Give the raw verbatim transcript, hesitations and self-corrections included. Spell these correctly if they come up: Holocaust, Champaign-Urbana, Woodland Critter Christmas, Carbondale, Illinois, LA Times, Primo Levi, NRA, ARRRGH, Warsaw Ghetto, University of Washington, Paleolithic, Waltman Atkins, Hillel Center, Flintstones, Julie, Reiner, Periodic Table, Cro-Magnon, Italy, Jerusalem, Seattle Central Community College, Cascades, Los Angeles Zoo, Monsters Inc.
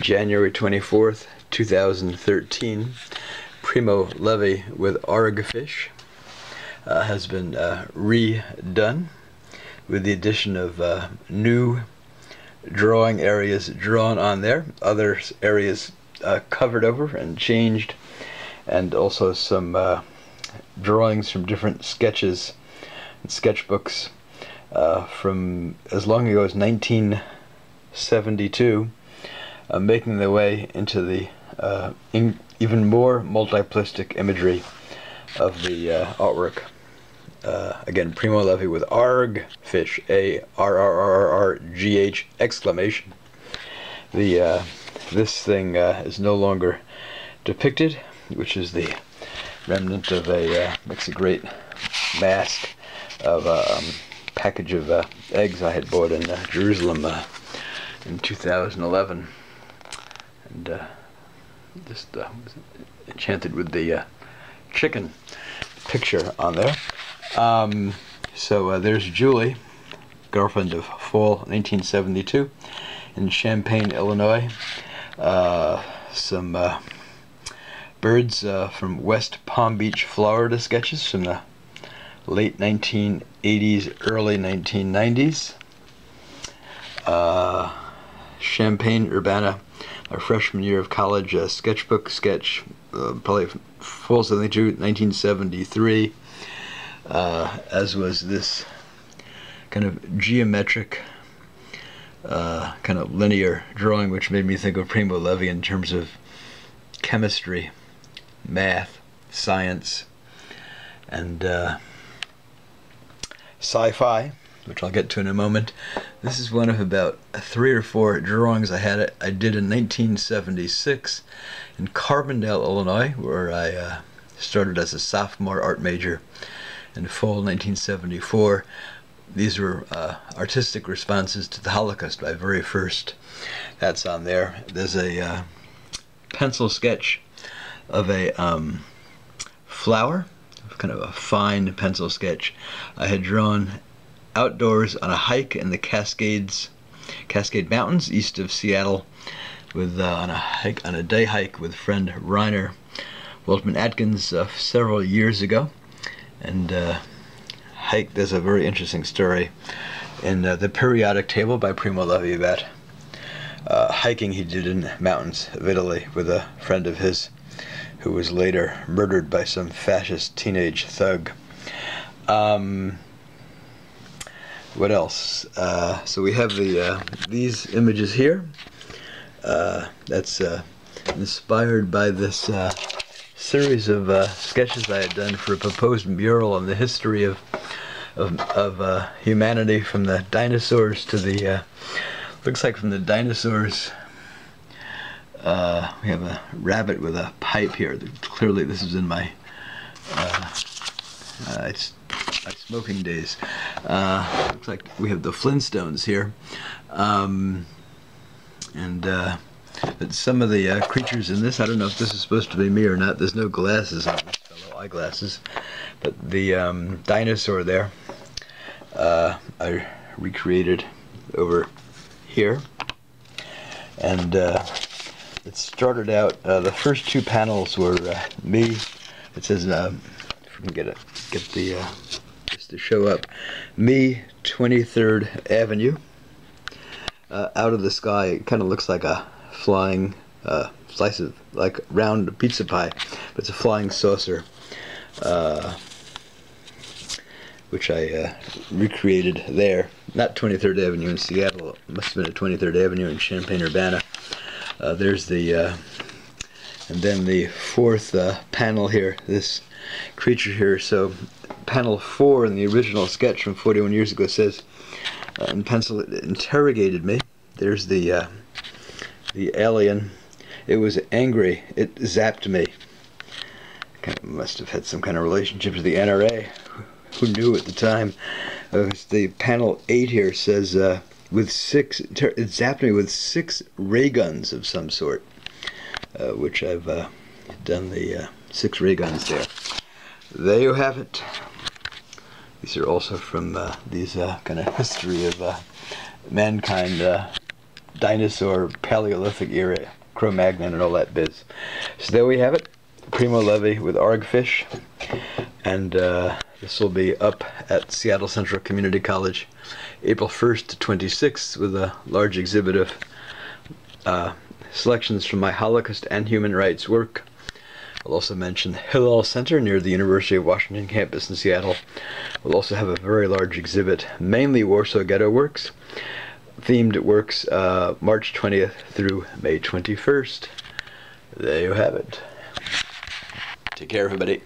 January twenty-fourth, two thousand thirteen, Primo Levi with ARRRGH fish uh, has been uh, redone with the addition of uh, new drawing areas drawn on there, other areas uh, covered over and changed, and also some uh, drawings from different sketches and sketchbooks uh, from as long ago as nineteen seventy-two, uh, making their way into the uh, in even more multiplistic imagery of the uh, artwork. Uh, again, Primo Levi with ARRRGH fish, A R R R R G H exclamation. The uh, this thing uh, is no longer depicted, which is the remnant of a uh, makes a great mask of a um, package of uh, eggs I had bought in uh, Jerusalem uh, in two thousand eleven, and uh, just uh, was enchanted with the uh, chicken picture on there. Um, so uh, there's Julie, girlfriend of fall nineteen seventy-two, in Champaign, Illinois. Uh, some uh, birds uh, from West Palm Beach, Florida sketches from the late nineteen eighties, early nineteen nineties. Uh, Champaign-Urbana, my freshman year of college, uh, sketchbook sketch, uh, probably fall nineteen seventy-three. Uh, as was this kind of geometric, uh, kind of linear drawing, which made me think of Primo Levi in terms of chemistry, math, science, and uh, sci-fi, which I'll get to in a moment. This is one of about three or four drawings I had I did in nineteen seventy-six in Carbondale, Illinois, where I uh, started as a sophomore art major. In fall nineteen seventy-four, these were uh, artistic responses to the Holocaust, my very first. That's on there. There's a uh, pencil sketch of a um, flower, kind of a fine pencil sketch I had drawn outdoors on a hike in the Cascades, Cascade Mountains, east of Seattle, with uh, on a hike on a day hike with friend Reiner, Waltman Atkins, uh, several years ago. And uh, hike, there's a very interesting story in uh, the Periodic Table by Primo Levi about uh, hiking he did in mountains of Italy with a friend of his who was later murdered by some fascist teenage thug. Um, what else? Uh, so we have the uh, these images here. Uh, that's uh, inspired by this uh, series of uh, sketches I had done for a proposed mural on the history of of, of uh, humanity, from the dinosaurs to the uh, looks like from the dinosaurs. Uh, we have a rabbit with a pipe here. Clearly, this is in my uh, uh, it's my smoking days. Uh, looks like we have the Flintstones here, um, and. Uh, But some of the uh, creatures in this, I don't know if this is supposed to be me or not. There's no glasses on this fellow, eyeglasses. But the um, dinosaur there, uh, I recreated over here. And uh, it started out, uh, the first two panels were uh, me. It says, um, if we can get, it, get the, uh, just to show up, me, twenty-third Avenue. Uh, out of the sky, it kind of looks like a flying uh, slice of like round pizza pie, but it's a flying saucer, uh, which I uh, recreated there. Not twenty-third Avenue in Seattle, it must have been a twenty-third Avenue in Champaign-Urbana. Uh, there's the, uh, and then the fourth uh, panel here, this creature here. So panel four in the original sketch from forty-one years ago says, uh, in pencil, it interrogated me. There's the uh, the alien. It was angry. It zapped me. Kind of must have had some kind of relationship to the N R A. Who knew at the time? Uh, the panel eight here says, uh, with six, it zapped me with six ray guns of some sort, uh, which I've uh, done the uh, six ray guns there. There you have it. These are also from uh, these uh, kind of history of uh, mankind uh, dinosaur Paleolithic era, Cro-Magnon and all that biz. So there we have it, Primo Levi with ARRRGH fish, and uh, this will be up at Seattle Central Community College April first to twenty-sixth with a large exhibit of uh, selections from my Holocaust and human rights work. I'll also mention Hillel Center near the University of Washington campus in Seattle. We'll also have a very large exhibit, mainly Warsaw Ghetto works, themed works, uh, March twentieth through May twenty-first. There you have it. Take care, everybody.